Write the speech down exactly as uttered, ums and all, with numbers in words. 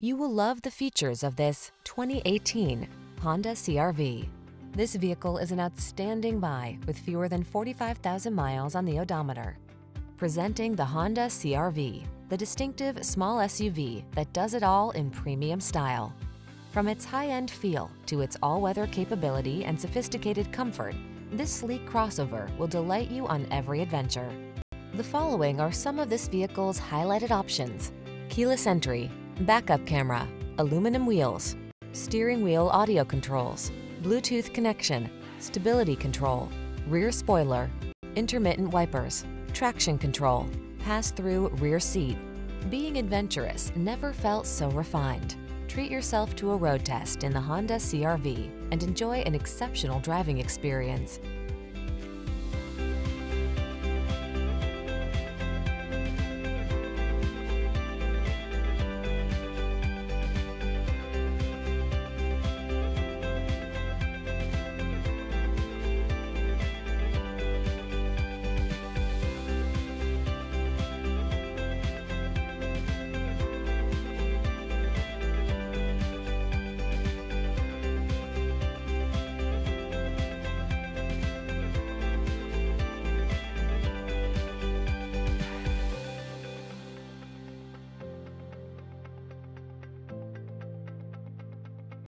You will love the features of this twenty eighteen Honda C R V. This vehicle is an outstanding buy with fewer than forty-five thousand miles on the odometer. Presenting the Honda C R V, the distinctive small S U V that does it all in premium style. From its high-end feel to its all-weather capability and sophisticated comfort, this sleek crossover will delight you on every adventure. The following are some of this vehicle's highlighted options: keyless entry, backup camera, aluminum wheels, steering wheel audio controls, Bluetooth connection, stability control, rear spoiler, intermittent wipers, traction control, pass-through rear seat. Being adventurous never felt so refined. Treat yourself to a road test in the Honda C R V and enjoy an exceptional driving experience.